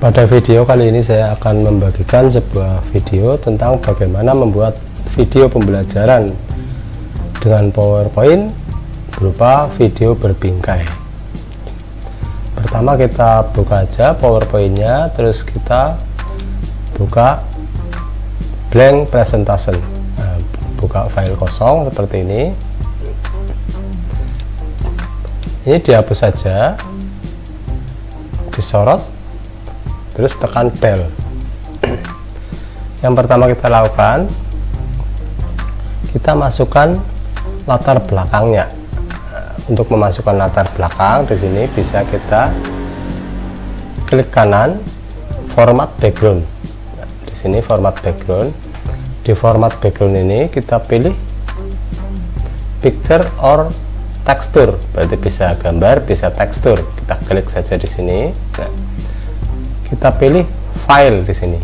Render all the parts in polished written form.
Pada video kali ini saya akan membagikan sebuah video tentang bagaimana membuat video pembelajaran dengan PowerPoint berupa video berbingkai. Pertama kita buka aja PowerPoint-nya, terus kita buka blank presentation, buka file kosong seperti ini. Ini dihapus saja, disorot, terus tekan bel. Yang pertama kita lakukan, kita masukkan latar belakangnya. Untuk memasukkan latar belakang di sini bisa kita klik kanan, format background. Di sini format background. Di format background ini kita pilih picture or tekstur. Berarti bisa gambar, bisa tekstur. Kita klik saja di sini. Kita pilih file di sini.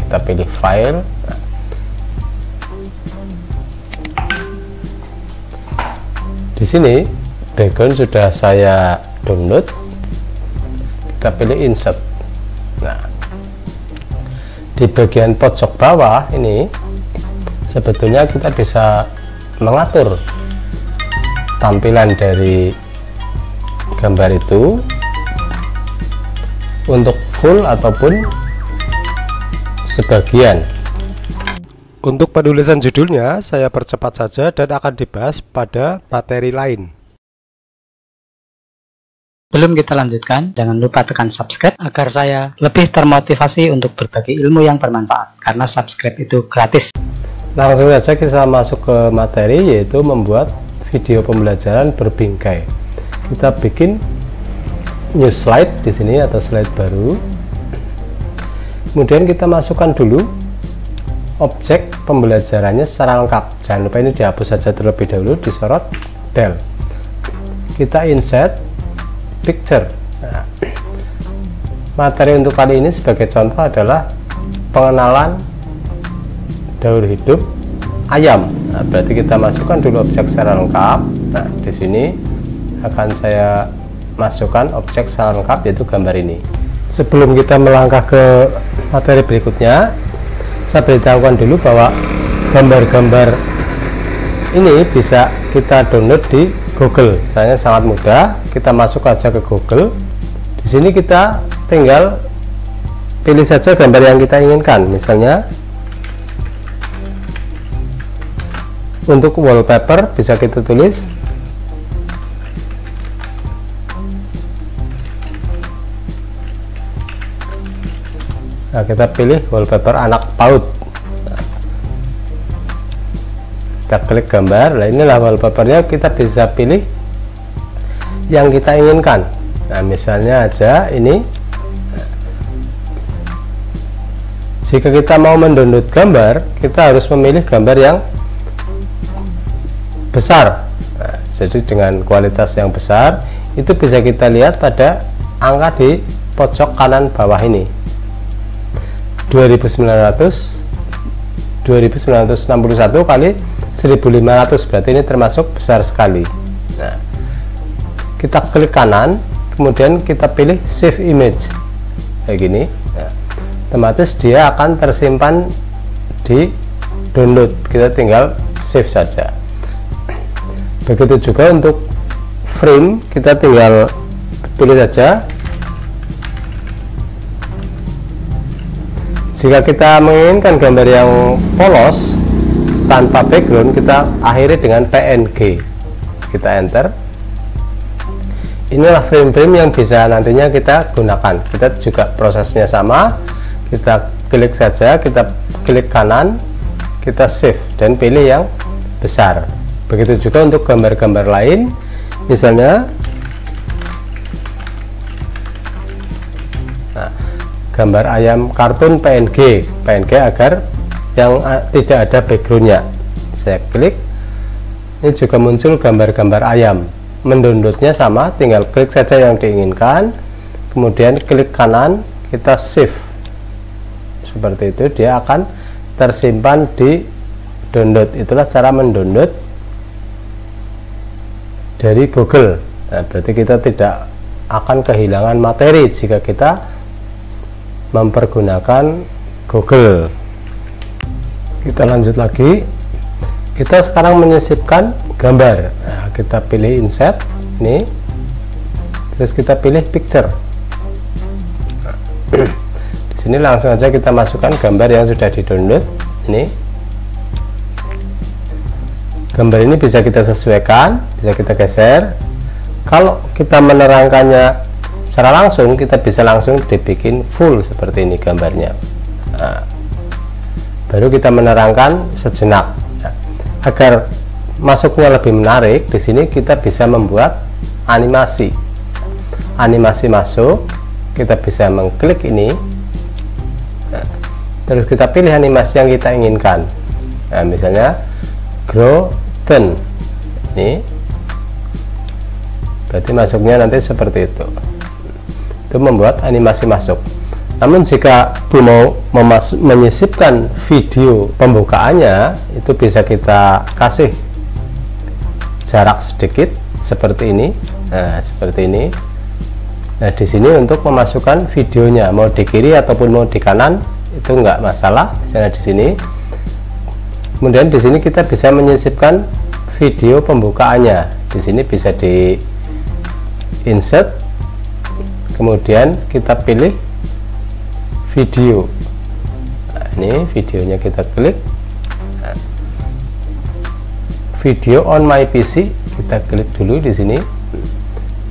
Kita pilih file. Di sini background sudah saya download. Kita pilih insert. Nah, di bagian pojok bawah ini sebetulnya kita bisa mengatur tampilan dari gambar itu untuk full ataupun sebagian. Untuk penulisan judulnya saya percepat saja dan akan dibahas pada materi lain. Belum kita lanjutkan, jangan lupa tekan subscribe agar saya lebih termotivasi untuk berbagi ilmu yang bermanfaat, karena subscribe itu gratis. Langsung saja kita masuk ke materi, yaitu membuat video pembelajaran berbingkai. Kita bikin new slide di sini atau slide baru. Kemudian kita masukkan dulu objek pembelajarannya secara lengkap. Jangan lupa ini dihapus saja terlebih dahulu, disorot del. Kita insert picture. Nah, materi untuk kali ini sebagai contoh adalah pengenalan daur hidup ayam. Nah, berarti kita masukkan dulu objek secara lengkap. Nah, di sini akan saya masukkan objek secara lengkap, yaitu gambar ini. Sebelum kita melangkah ke materi berikutnya, saya beritahukan dulu bahwa gambar-gambar ini bisa kita download di Google. Caranya sangat mudah, kita masuk aja ke Google. Di sini kita tinggal pilih saja gambar yang kita inginkan. Misalnya untuk wallpaper bisa kita tulis . Nah, kita pilih wallpaper anak PAUD. Kita klik gambar. Nah, inilah wallpapernya. Kita bisa pilih yang kita inginkan. Nah, misalnya aja ini. Jika kita mau mendownload gambar, kita harus memilih gambar yang besar. Nah, jadi dengan kualitas yang besar, itu bisa kita lihat pada angka di pojok kanan bawah ini. 2961 kali 1500, berarti ini termasuk besar sekali. Nah, kita klik kanan, kemudian kita pilih save image kayak gini. Nah, otomatis dia akan tersimpan di download. Kita tinggal save saja. Begitu juga untuk frame, kita tinggal pilih saja. Jika kita menginginkan gambar yang polos tanpa background, kita akhiri dengan PNG. Kita enter. Inilah frame-frame yang bisa nantinya kita gunakan. Kita juga prosesnya sama. Kita klik saja, kita klik kanan, kita save dan pilih yang besar. Begitu juga untuk gambar-gambar lain. Misalnya gambar ayam kartun PNG agar yang tidak ada backgroundnya. Saya klik, ini juga muncul gambar-gambar ayam. Mendownloadnya sama, tinggal klik saja yang diinginkan, kemudian klik kanan, kita save. Seperti itu dia akan tersimpan di download. Itulah cara mendownload dari Google. Nah, berarti kita tidak akan kehilangan materi jika kita mempergunakan Google. Kita lanjut lagi, kita sekarang menyisipkan gambar. Nah, kita pilih insert ini, terus kita pilih picture. Di sini langsung aja kita masukkan gambar yang sudah di-download. Ini gambar ini bisa kita sesuaikan, bisa kita geser. Kalau kita menerangkannya secara langsung, kita bisa langsung dibikin full seperti ini gambarnya. Nah, baru kita menerangkan sejenak. Agar masuknya lebih menarik, di sini kita bisa membuat animasi. Animasi masuk, kita bisa mengklik ini. Nah, terus kita pilih animasi yang kita inginkan. Nah, misalnya grotten. Ini. Berarti masuknya nanti seperti itu. Itu membuat animasi masuk. Namun jika mau menyisipkan video pembukaannya, itu bisa kita kasih jarak sedikit seperti ini. Nah, seperti ini. Nah, di sini untuk memasukkan videonya, mau di kiri ataupun mau di kanan itu enggak masalah. Misalnya di sini. Kemudian di sini kita bisa menyisipkan video pembukaannya. Di sini bisa di insert. Kemudian kita pilih video. Nah, ini videonya kita klik. Nah, video on my PC kita klik dulu di sini.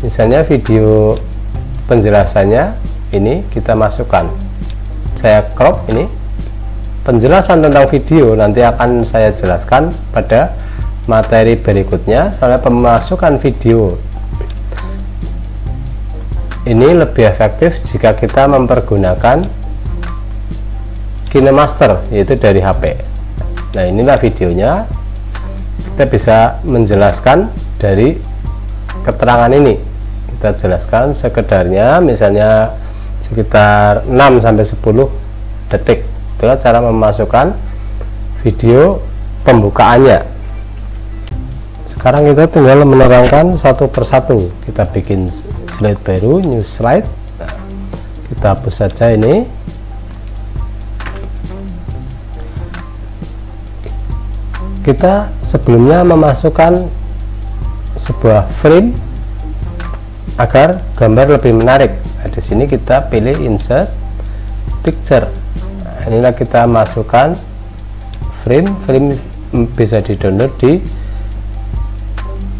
Misalnya video penjelasannya ini kita masukkan. Saya crop ini. Penjelasan tentang video nanti akan saya jelaskan pada materi berikutnya soal pemasukan video. Ini lebih efektif jika kita mempergunakan KineMaster, yaitu dari HP. Nah, inilah videonya. Kita bisa menjelaskan dari keterangan ini. Kita jelaskan sekedarnya, misalnya sekitar 6-10 detik. Itulah cara memasukkan video pembukaannya. Sekarang kita tinggal menerangkan satu persatu. Kita bikin slide baru, new slide. Nah, kita hapus saja ini. Kita sebelumnya memasukkan sebuah frame agar gambar lebih menarik. Nah, di sini kita pilih insert picture. Nah, inilah kita masukkan frame. Frame bisa di-download di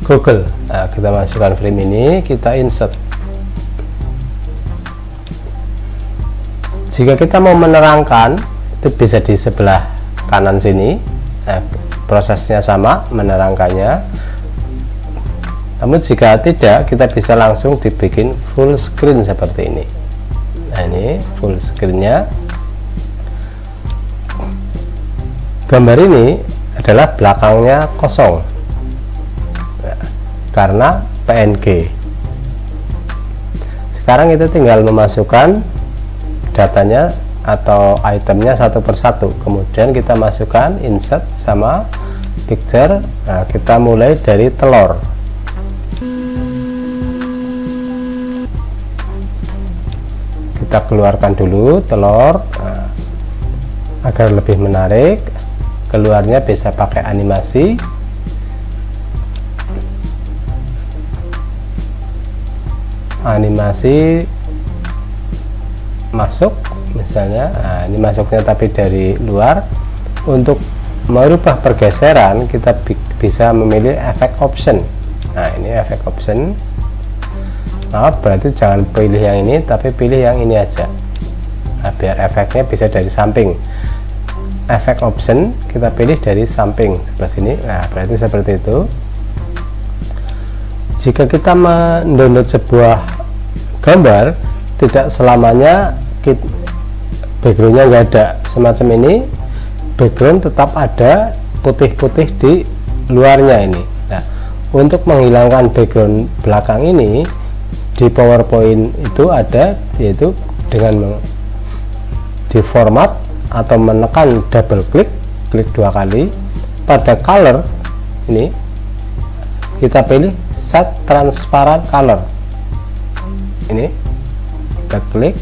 Google. Nah, kita masukkan frame ini, kita insert. Jika kita mau menerangkan, itu bisa di sebelah kanan sini. Nah, prosesnya sama menerangkannya. Namun jika tidak, kita bisa langsung dibikin full screen seperti ini. Nah, ini full screennya. Gambar ini adalah belakangnya kosong. Nah, karena PNG. Sekarang kita tinggal memasukkan datanya atau itemnya satu persatu. Kemudian kita masukkan insert sama picture. Nah, kita mulai dari telur. Kita keluarkan dulu telur. Nah, agar lebih menarik, keluarnya bisa pakai animasi. Animasi masuk misalnya. Nah, ini masuknya tapi dari luar. Untuk merubah pergeseran kita bisa memilih efek option. Nah, ini efek option. Nah, berarti jangan pilih yang ini, tapi pilih yang ini aja. Nah, biar efeknya bisa dari samping. Efek option kita pilih dari samping sebelah sini. Nah, berarti seperti itu. Jika kita mendownload sebuah gambar, tidak selamanya backgroundnya nggak ada. Semacam ini background tetap ada putih-putih di luarnya ini. Nah, untuk menghilangkan background belakang ini di PowerPoint itu ada, yaitu dengan di format atau menekan double klik, klik dua kali pada color ini. Kita pilih set transparent color ini, kita klik.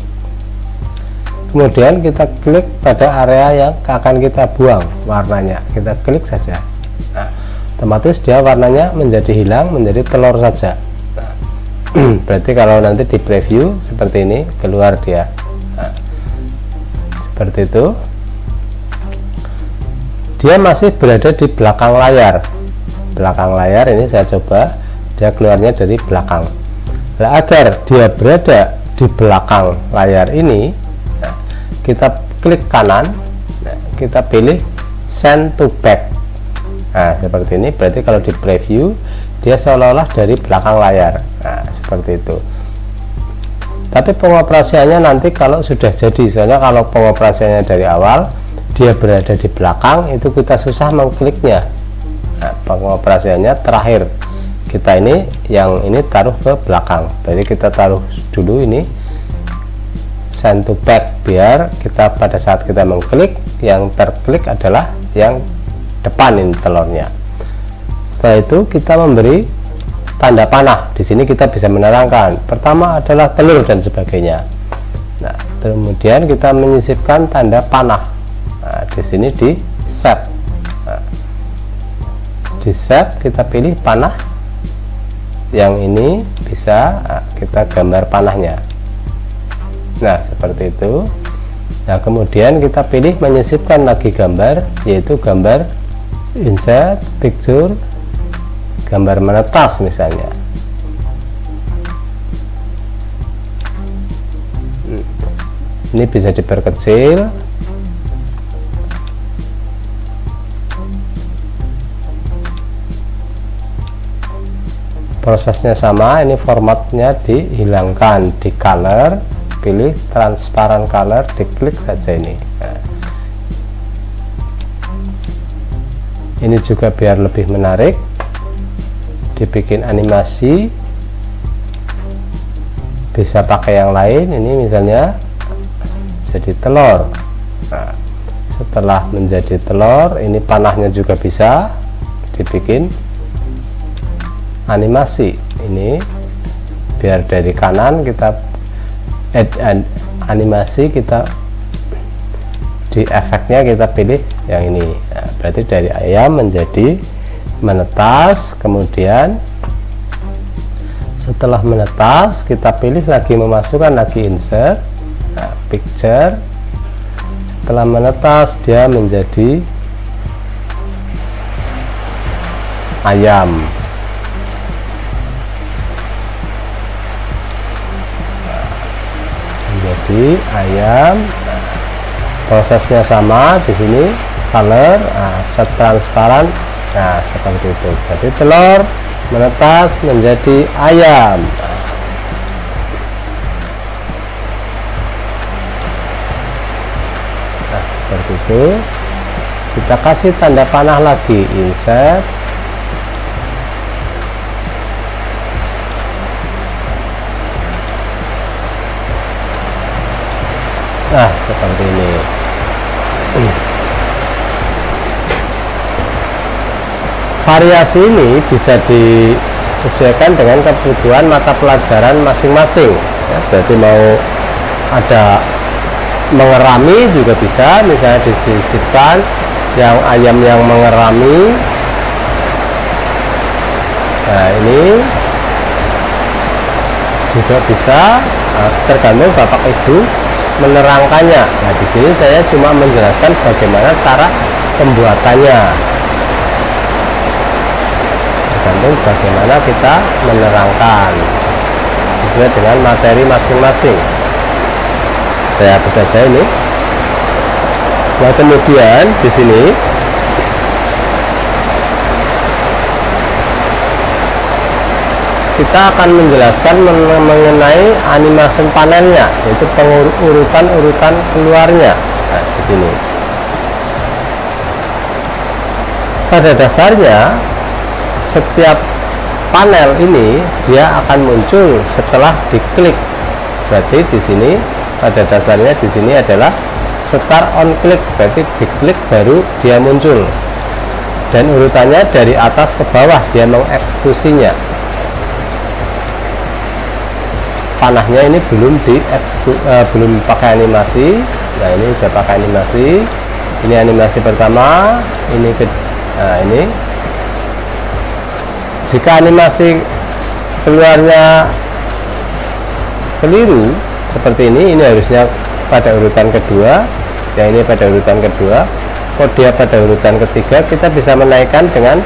kemudian kita klik pada area yang akan kita buang warnanya, kita klik saja. Nah, otomatis dia warnanya menjadi hilang, menjadi telur saja. Nah, berarti kalau nanti di preview seperti ini keluar dia. Nah, seperti itu, dia masih berada di belakang layar. Belakang layar ini saya coba, dia keluarnya dari belakang. Nah, agar dia berada di belakang layar ini, nah, kita klik kanan, nah, kita pilih send to back. Nah, seperti ini, berarti kalau di preview dia seolah-olah dari belakang layar. Nah, seperti itu. Tapi pengoperasiannya nanti kalau sudah jadi, soalnya kalau pengoperasiannya dari awal dia berada di belakang, itu kita susah mengkliknya. Nah, pengoperasiannya terakhir. Kita ini yang ini taruh ke belakang, jadi kita taruh dulu ini send to back, biar kita pada saat kita mengklik yang terklik adalah yang depan ini telurnya. Setelah itu kita memberi tanda panah. Di sini kita bisa menerangkan pertama adalah telur dan sebagainya. Nah, kemudian kita menyisipkan tanda panah. Nah, di sini di shape, nah, di shape kita pilih panah yang ini bisa, nah, kita gambar panahnya. Nah, seperti itu. Nah, kemudian kita pilih menyisipkan lagi gambar, yaitu gambar insert picture, gambar menetas misalnya. Ini bisa diperkecil. Prosesnya sama, ini formatnya dihilangkan, di color, pilih transparent color, diklik saja ini. Nah, ini juga biar lebih menarik, dibikin animasi, bisa pakai yang lain. Ini misalnya jadi telur. Nah, setelah menjadi telur, ini panahnya juga bisa dibikin animasi. Ini biar dari kanan kita add animasi, kita di efeknya kita pilih yang ini. Nah, berarti dari ayam menjadi menetas. Kemudian setelah menetas kita pilih lagi, memasukkan lagi insert, nah, picture. Setelah menetas dia menjadi ayam. Ayam, nah, prosesnya sama. Di sini color, nah, set transparan, nah, seperti itu. Jadi telur menetas menjadi ayam. Nah, seperti itu. Kita kasih tanda panah lagi, insert. Nah, seperti ini. Variasi ini bisa disesuaikan dengan kebutuhan mata pelajaran masing-masing, ya. Berarti mau ada mengerami juga bisa, misalnya disisipkan yang ayam yang mengerami. Nah, ini juga bisa, tergantung bapak ibu menerangkannya. Nah, di sini saya cuma menjelaskan bagaimana cara pembuatannya, tergantung bagaimana kita menerangkan sesuai dengan materi masing-masing. Saya hapus saja ini. Nah, kemudian di sini kita akan menjelaskan mengenai animasi panennya, yaitu urutan-urutan keluarnya. Nah, di sini pada dasarnya setiap panel ini dia akan muncul setelah diklik. Berarti di sini pada dasarnya di sini adalah start on click, berarti diklik baru dia muncul, dan urutannya dari atas ke bawah dia mengeksekusinya. panahnya ini belum pakai animasi. Nah, ini sudah pakai animasi. Ini animasi pertama, ini ini. Jika animasi keluarnya keliru seperti ini harusnya pada urutan kedua. Ya, ini pada urutan kedua. Kode pada urutan ketiga kita bisa menaikkan dengan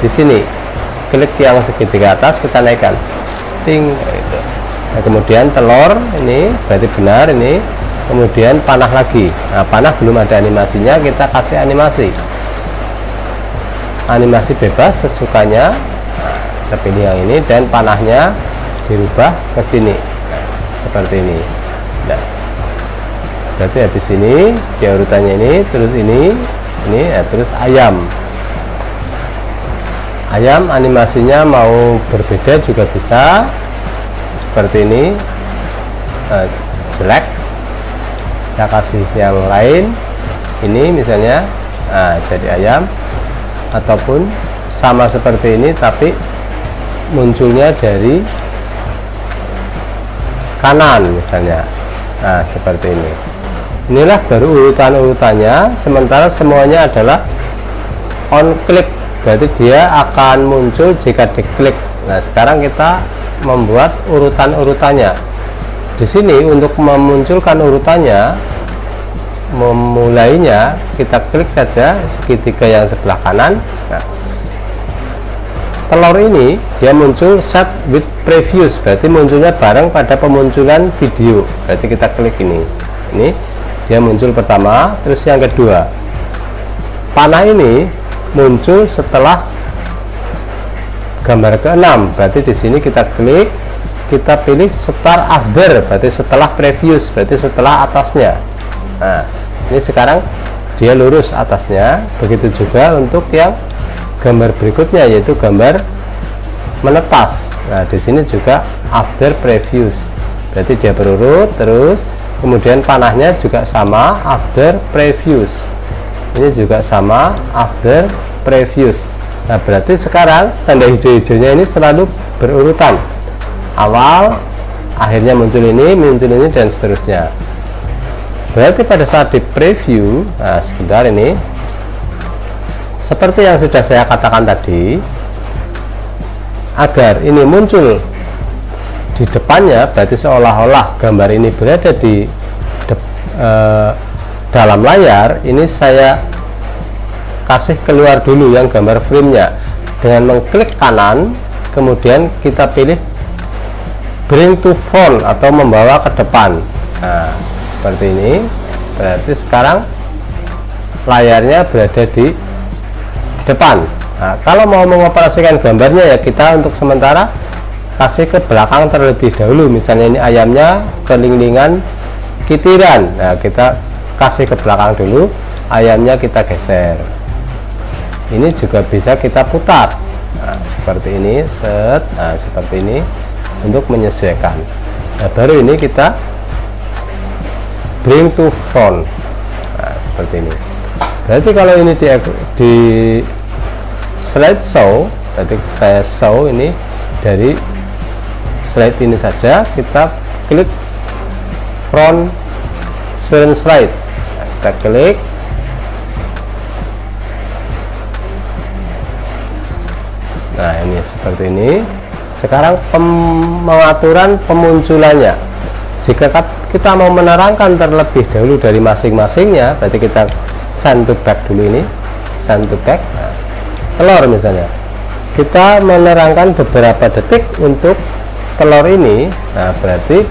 di sini klik yang segitiga atas, kita naikkan ting gitu. Nah, kemudian telur ini berarti benar ini, kemudian panah lagi. Nah, panah belum ada animasinya, kita kasih animasi bebas sesukanya. Nah, kita pilih yang ini dan panahnya dirubah ke sini. Nah, seperti ini. Nah, berarti habis ini dia urutannya ini, terus ini ya, terus ayam animasinya mau berbeda juga bisa seperti ini. Jelek, saya kasih yang lain ini misalnya. Nah, jadi ayam ataupun sama seperti ini tapi munculnya dari kanan misalnya. Nah, seperti ini. Inilah baru urutan-urutannya, sementara semuanya adalah on click, berarti dia akan muncul jika diklik. Nah, sekarang kita membuat urutan-urutannya. Di sini untuk memunculkan urutannya, memulainya kita klik saja segitiga yang sebelah kanan. Nah, telur ini dia muncul set with previews, berarti munculnya bareng pada pemunculan video. Berarti kita klik ini dia muncul pertama. Terus yang kedua, panah ini muncul setelah gambar keenam. Berarti di sini kita klik, kita pilih start after, berarti setelah previews, berarti setelah atasnya. Nah, ini sekarang dia lurus atasnya. Begitu juga untuk yang gambar berikutnya, yaitu gambar menetas. Nah, di sini juga after previews, berarti dia berurut terus. Kemudian panahnya juga sama, after previews. Ini juga sama, after previews. Nah, berarti sekarang tanda hijau-hijaunya ini selalu berurutan. Awal, akhirnya muncul ini, dan seterusnya. Berarti pada saat di preview, nah sebentar ini, seperti yang sudah saya katakan tadi, agar ini muncul di depannya, berarti seolah-olah gambar ini berada di dalam layar. Ini saya kasih keluar dulu yang gambar frame-nya dengan mengklik kanan, kemudian kita pilih bring to front atau membawa ke depan. Nah, seperti ini. Berarti sekarang layarnya berada di depan. Nah, kalau mau mengoperasikan gambarnya ya kita untuk sementara kasih ke belakang terlebih dahulu. Misalnya ini ayamnya kelinglingan kitiran. Nah, kita kasih ke belakang dulu, ayamnya kita geser. Ini juga bisa kita putar. Nah, seperti ini, set. Nah, seperti ini untuk menyesuaikan. Nah, baru ini kita bring to front. Nah, seperti ini. Berarti kalau ini di slideshow, berarti saya show ini dari slide ini saja, kita klik front slide, kita klik. Nah, ini seperti ini. Sekarang pengaturan pemunculannya. Jika kita mau menerangkan terlebih dahulu dari masing-masingnya, berarti kita send to back dulu ini, send to back. Nah, telur misalnya kita menerangkan beberapa detik untuk telur ini. Nah, berarti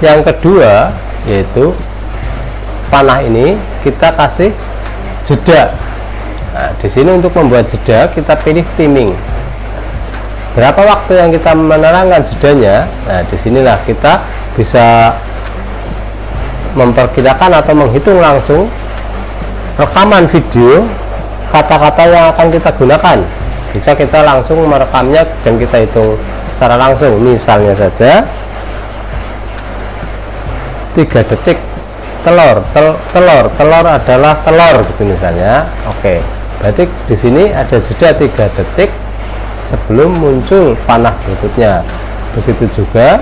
yang kedua yaitu panah ini kita kasih jeda. Nah, di sini untuk membuat jeda kita pilih timing, berapa waktu yang kita menerangkan jedanya. Nah, disinilah kita bisa memperkirakan atau menghitung langsung rekaman video, kata-kata yang akan kita gunakan. Bisa kita langsung merekamnya dan kita hitung secara langsung. Misalnya saja 3 detik telur adalah telur gitu misalnya. Oke, berarti di sini ada jeda 3 detik sebelum muncul panah berikutnya. Begitu juga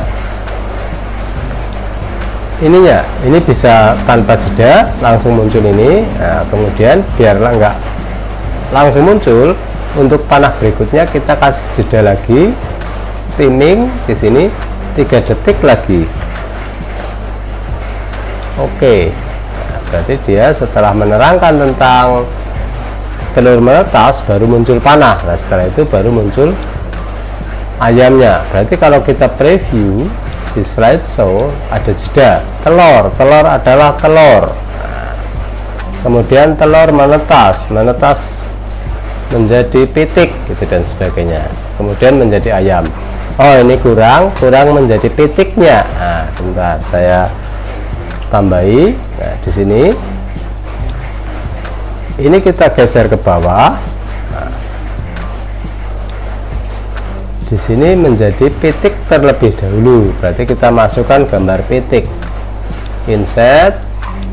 ininya, ini bisa tanpa jeda langsung muncul ini. Nah, kemudian biarlah nggak langsung muncul, untuk panah berikutnya kita kasih jeda lagi, timing di sini 3 detik lagi. Oke, nah, berarti dia setelah menerangkan tentang telur menetas baru muncul panah. Nah, setelah itu baru muncul ayamnya. Berarti kalau kita preview di slideshow ada jeda, telur adalah telur, nah, kemudian telur menetas menjadi pitik gitu dan sebagainya, kemudian menjadi ayam. Oh, ini kurang menjadi pitiknya. Nah, sebentar saya tambahi. Nah, di sini ini kita geser ke bawah. Nah, di sini menjadi pitik terlebih dahulu, berarti kita masukkan gambar pitik, insert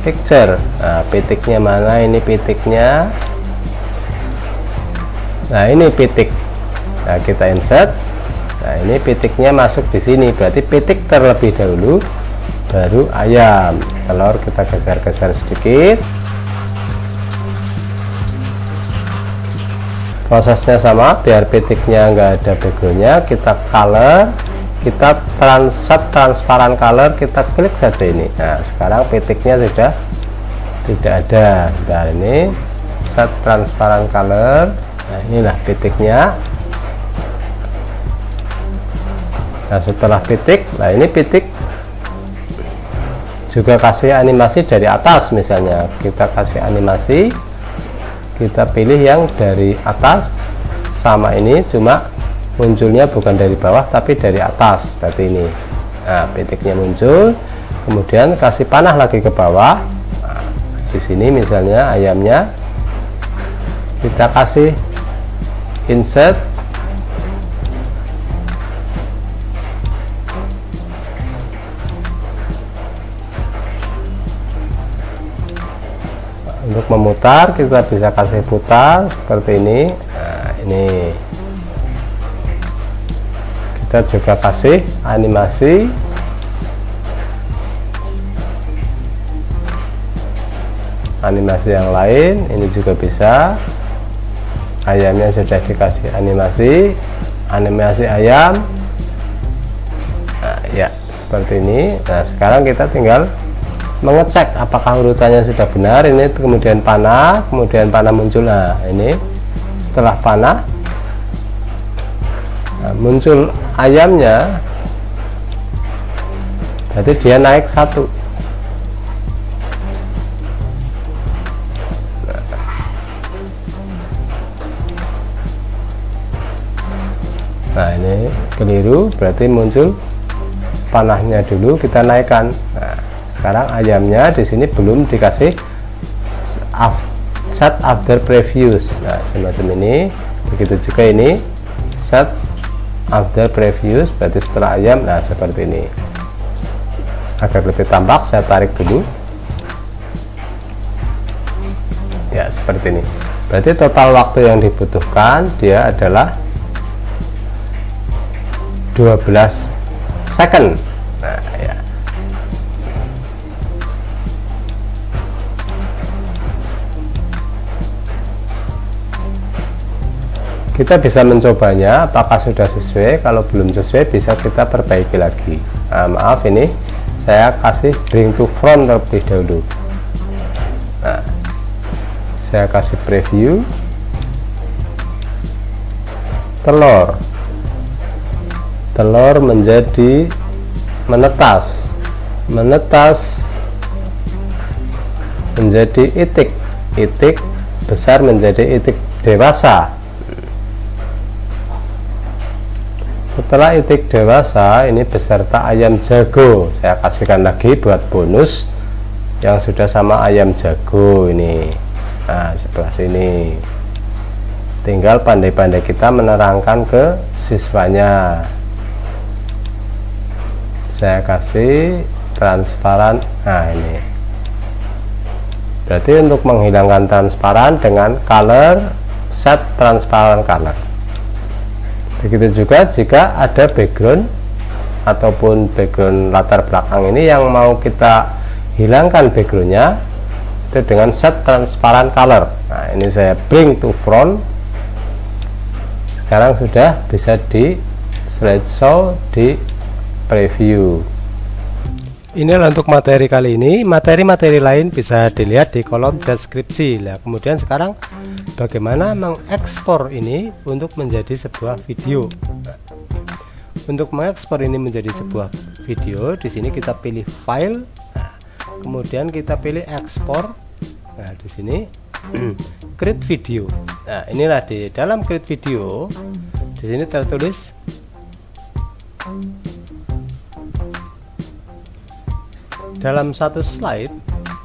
picture. Nah, pitiknya mana, ini pitiknya, nah ini pitik. Nah, kita insert. Nah, ini pitiknya masuk di sini, berarti pitik terlebih dahulu baru ayam. Telur kita geser-geser sedikit, prosesnya sama, biar pitiknya nggak ada backgroundnya. Kita color, kita transparan color, kita klik saja ini. Nah, sekarang pitiknya sudah tidak ada. Bentar, ini set transparan color. Nah, inilah pitiknya. Nah, setelah pitik, nah ini pitik juga kasih animasi dari atas. Misalnya kita kasih animasi, kita pilih yang dari atas, sama ini cuma munculnya bukan dari bawah tapi dari atas seperti ini. Nah, pitiknya muncul, kemudian kasih panah lagi ke bawah. Nah, di sini misalnya ayamnya kita kasih insert untuk memutar, kita bisa kasih putar seperti ini. Nah, ini kita juga kasih animasi. Animasi yang lain ini juga bisa. Ayamnya sudah dikasih animasi ayam. Nah, ya seperti ini. Nah, sekarang kita tinggal mengecek apakah urutannya sudah benar. Ini kemudian panah muncul. Nah, ini setelah panah, nah, muncul ayamnya, berarti dia naik satu. Nah, nah ini keliru, berarti muncul panahnya dulu kita naikkan. Nah, sekarang ayamnya di sini belum dikasih set after previews. Nah, semacam ini, begitu juga ini set after previews, berarti setelah ayam. Nah, seperti ini agar lebih tampak, saya tarik dulu ya, seperti ini. Berarti total waktu yang dibutuhkan dia adalah 12 second. Nah, ya. Kita bisa mencobanya apakah sudah sesuai. Kalau belum sesuai bisa kita perbaiki lagi. Nah, maaf, ini saya kasih bring to front terlebih dahulu. Nah, saya kasih preview telur menjadi menetas menjadi itik besar menjadi itik dewasa. Setelah itik dewasa, ini beserta ayam jago. Saya kasihkan lagi buat bonus yang sudah sama ayam jago ini. Nah, sebelah sini tinggal pandai-pandai kita menerangkan ke siswanya. Saya kasih transparan. Nah, ini berarti untuk menghilangkan transparan dengan color, set transparan color. Begitu juga jika ada background ataupun background latar belakang ini yang mau kita hilangkan backgroundnya itu dengan set transparent color. Nah, ini saya bring to front. Sekarang sudah bisa di slideshow, di preview. Inilah untuk materi kali ini. Materi-materi lain bisa dilihat di kolom deskripsi. Nah, kemudian sekarang bagaimana mengekspor ini untuk menjadi sebuah video. Untuk mengekspor ini menjadi sebuah video, di sini kita pilih file. Nah, kemudian kita pilih ekspor. Nah, di sini create video. Nah, inilah di dalam create video. Di sini tertulis dalam satu slide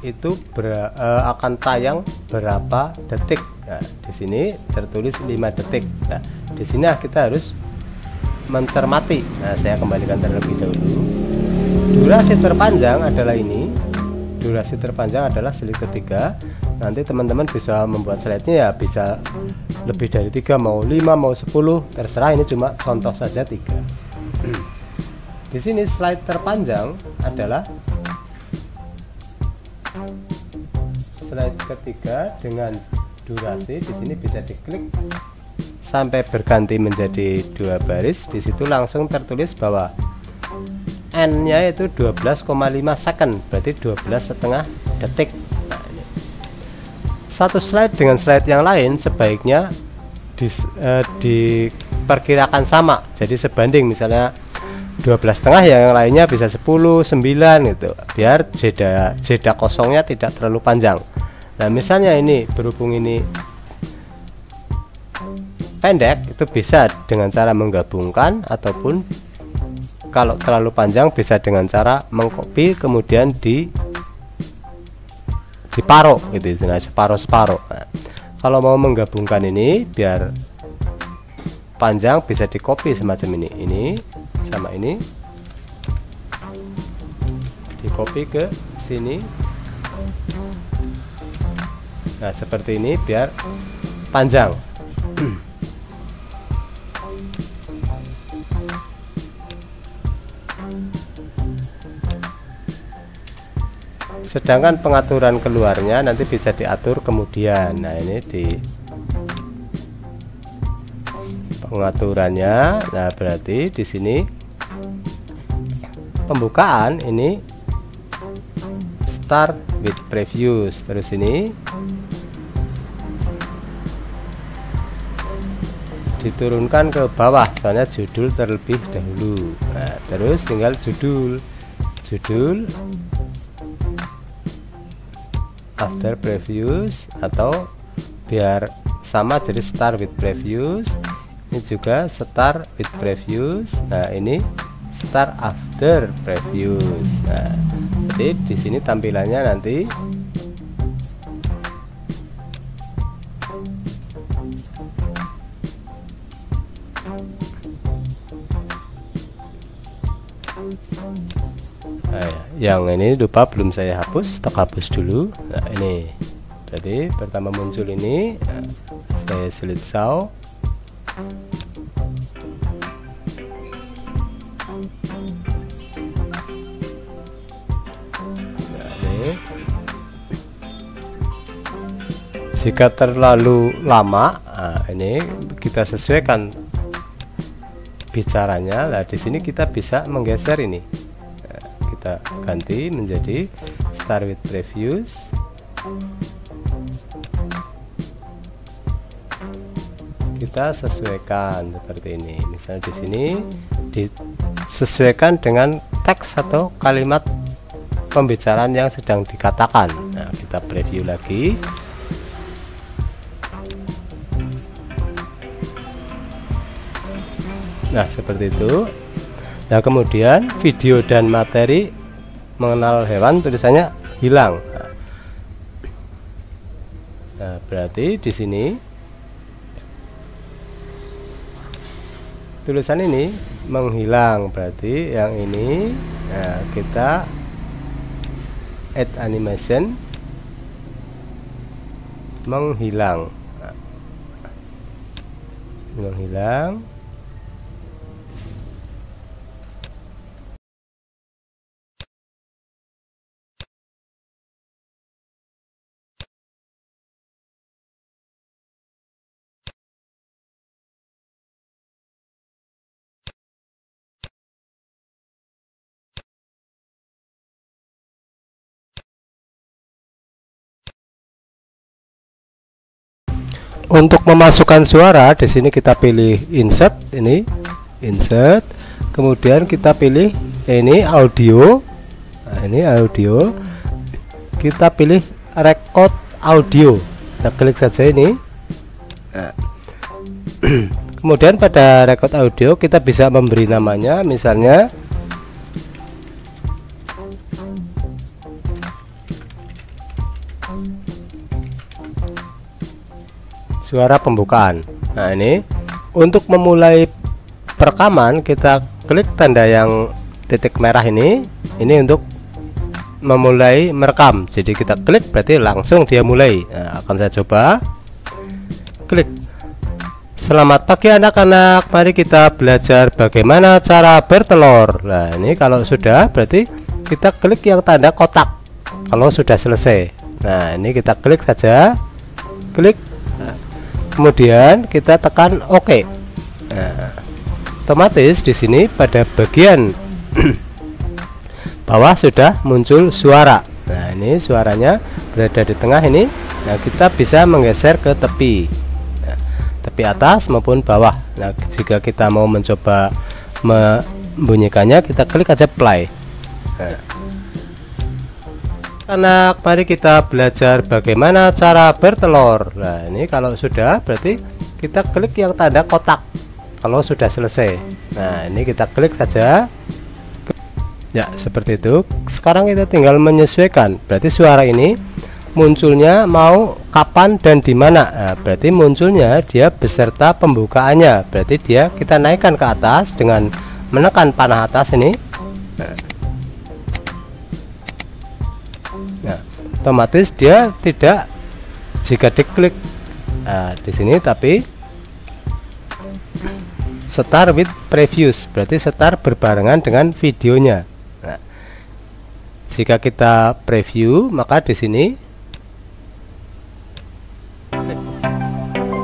itu akan tayang berapa detik. Nah, di sini tertulis 5 detik. Nah, di sini kita harus mencermati. Nah, saya kembalikan terlebih dahulu. Durasi terpanjang adalah ini. Durasi terpanjang adalah slide ketiga. Nanti teman-teman bisa membuat slide-nya ya bisa lebih dari 3, mau 5, mau 10, terserah. Ini cuma contoh saja 3. Di sini slide terpanjang adalah slide ketiga dengan durasi. Di sini bisa diklik sampai berganti menjadi 2 baris. Di situ langsung tertulis bahwa n-nya itu 12,5 second, berarti 12,5 detik. Nah, ini. Satu slide dengan slide yang lain sebaiknya diperkirakan sama, jadi sebanding. Misalnya 12,5 yang lainnya bisa 10, 9 gitu, biar jeda kosongnya tidak terlalu panjang. Nah, misalnya ini berhubung ini pendek, itu bisa dengan cara menggabungkan, ataupun kalau terlalu panjang bisa dengan cara mengcopy kemudian diparo gitu, separuh-separuh. Nah, kalau mau menggabungkan ini biar panjang bisa dicopy semacam ini sama ini, di copy ke sini. Nah, seperti ini biar panjang. Sedangkan pengaturan keluarnya nanti bisa diatur kemudian. Nah, ini di pengaturannya. Nah, berarti di sini pembukaan ini start with previews, terus ini diturunkan ke bawah soalnya judul terlebih dahulu. Nah, terus tinggal judul after previews, atau biar sama jadi start with previews. Ini juga start with previews. Nah, ini start after previews. Nah, jadi di sini tampilannya nanti yang ini lupa belum saya hapus, hapus dulu. Nah, ini jadi pertama muncul ini. Nah, saya slideshow. Jika terlalu lama, nah ini kita sesuaikan bicaranya. Nah, di sini kita bisa menggeser ini. Nah, kita ganti menjadi start with previews. Kita sesuaikan seperti ini. Misalnya di sini disesuaikan dengan teks atau kalimat pembicaraan yang sedang dikatakan. Nah, kita preview lagi. Nah, seperti itu. Nah, kemudian video dan materi mengenal hewan tulisannya hilang. Nah, berarti di sini tulisan ini menghilang. Berarti yang ini, nah, kita add animation menghilang. Nah, menghilang. Untuk memasukkan suara di sini kita pilih insert, ini insert, kemudian kita pilih ini audio, nah, ini audio, kita pilih record audio, kita klik saja ini. Nah. Kemudian pada record audio kita bisa memberi namanya, misalnya suara pembukaan. Nah, ini untuk memulai perekaman kita klik tanda yang titik merah ini untuk memulai merekam. Jadi kita klik berarti langsung dia mulai. Nah, akan saya coba. Klik. Selamat pagi anak-anak. Mari kita belajar bagaimana cara bertelur. Nah, ini kalau sudah berarti kita klik yang tanda kotak. Kalau sudah selesai. Nah, ini kita klik saja. Klik. Kemudian kita tekan OK. Nah, otomatis di sini pada bagian bawah sudah muncul suara. Nah, ini suaranya berada di tengah ini. Nah, kita bisa menggeser ke tepi, nah, tepi atas maupun bawah. Nah, jika kita mau mencoba membunyikannya, kita klik aja play. Nah. Anak, mari kita belajar bagaimana cara bertelur. Nah, ini kalau sudah berarti kita klik yang tanda kotak. Kalau sudah selesai. Nah, ini kita klik saja. Ya, seperti itu. Sekarang kita tinggal menyesuaikan. Berarti suara ini munculnya mau kapan dan di mana. Nah, berarti munculnya dia beserta pembukaannya. Berarti dia kita naikkan ke atas dengan menekan panah atas ini. Nah, otomatis dia tidak jika diklik di sini, tapi start with previews berarti start berbarengan dengan videonya. Nah, jika kita preview maka di sini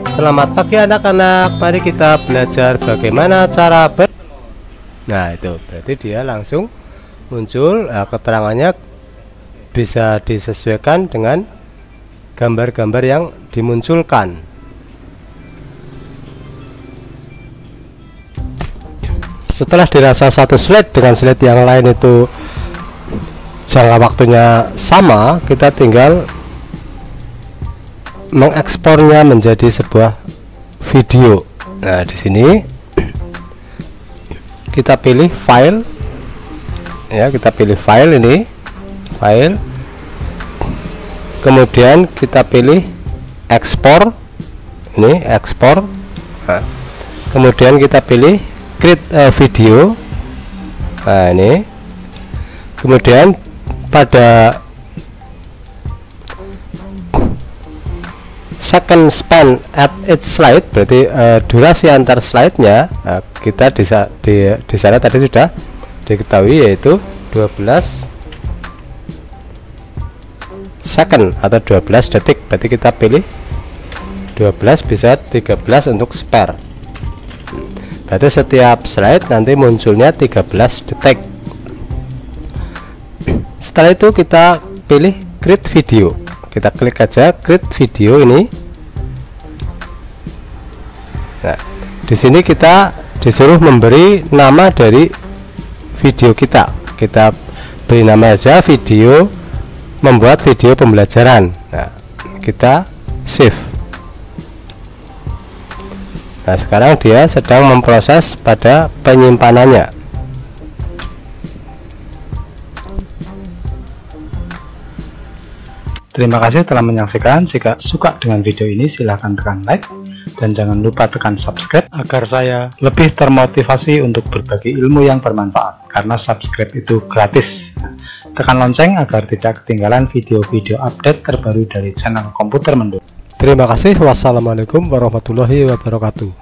selamat pagi anak-anak, mari kita belajar bagaimana cara bertelur. Nah, itu berarti dia langsung muncul keterangannya. Bisa disesuaikan dengan gambar-gambar yang dimunculkan. Setelah dirasa satu slide dengan slide yang lain itu jangka waktunya sama, kita tinggal mengekspornya menjadi sebuah video. Nah, di sini kita pilih file, ya, kita pilih file ini. File, kemudian kita pilih ekspor, ini ekspor. Nah, kemudian kita pilih create video. Nah, ini kemudian pada second span at each slide berarti durasi antar slide-nya. Nah, kita di sana tadi sudah diketahui yaitu 12 second atau 12 detik, berarti kita pilih 12, bisa 13 untuk spare. Berarti setiap slide nanti munculnya 13 detik. Setelah itu kita pilih create video, kita klik aja create video ini. Nah, di sini kita disuruh memberi nama dari video kita. Kita beri nama aja video membuat video pembelajaran. Nah, kita save. Nah, sekarang dia sedang memproses pada penyimpanannya. Terima kasih telah menyaksikan. Jika suka dengan video ini silahkan tekan like dan jangan lupa tekan subscribe agar saya lebih termotivasi untuk berbagi ilmu yang bermanfaat, karena subscribe itu gratis. Tekan lonceng agar tidak ketinggalan video-video update terbaru dari channel Komputer Mendut. Terima kasih. Wassalamualaikum warahmatullahi wabarakatuh.